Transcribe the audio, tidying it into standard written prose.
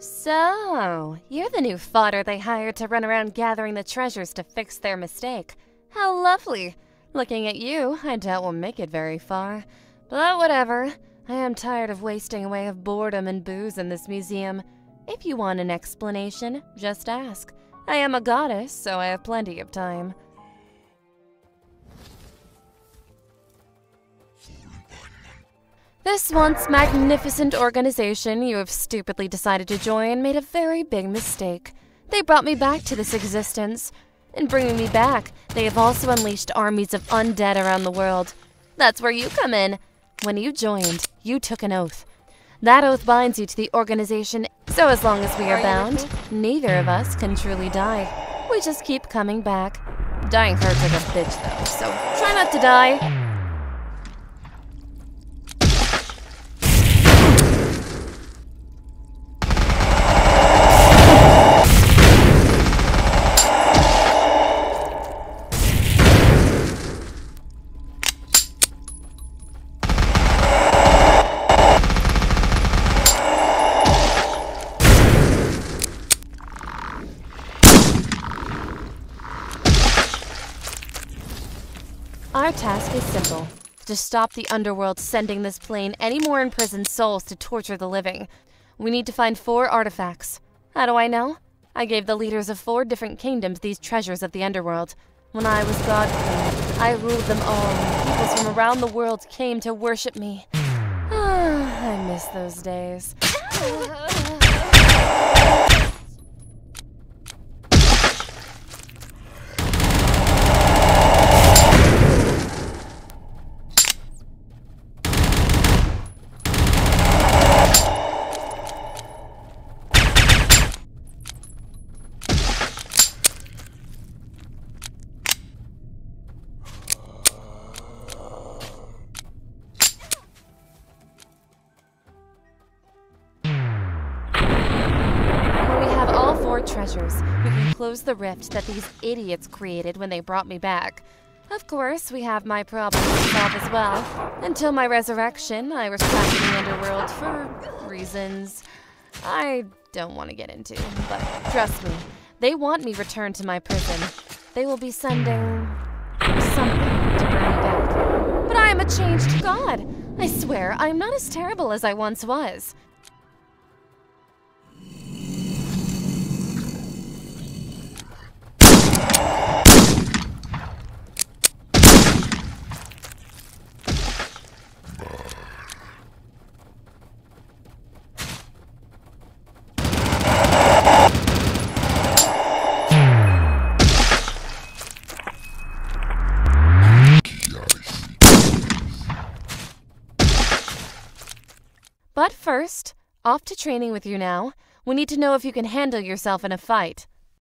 So, you're the new fodder they hired to run around gathering the treasures to fix their mistake. How lovely! Looking at you, I doubt we'll make it very far. But whatever, I am tired of wasting away of boredom and booze in this museum. If you want an explanation, just ask. I am a goddess, so I have plenty of time. This once magnificent organization you have stupidly decided to join made a very big mistake. They brought me back to this existence. In bringing me back, they have also unleashed armies of undead around the world. That's where you come in. When you joined, you took an oath. That oath binds you to the organization, so as long as we are bound, neither of us can truly die. We just keep coming back. Dying hurts like a bitch though, so try not to die. Our task is simple, to stop the underworld sending this plane any more imprisoned souls to torture the living. We need to find 4 artifacts. How do I know? I gave the leaders of 4 different kingdoms these treasures of the underworld. When I was God King, I ruled them all, and peoples from around the world came to worship me. I miss those days. Treasures, we can close the rift that these idiots created when they brought me back. Of course, we have my problems to solve as well. Until my resurrection, I was trapped in the underworld for reasons I don't want to get into. But trust me, they want me returned to my prison. They will be sending something to bring me back. But I am a changed god. I swear, I am not as terrible as I once was. But first, off to training with you now. We need to know if you can handle yourself in a fight.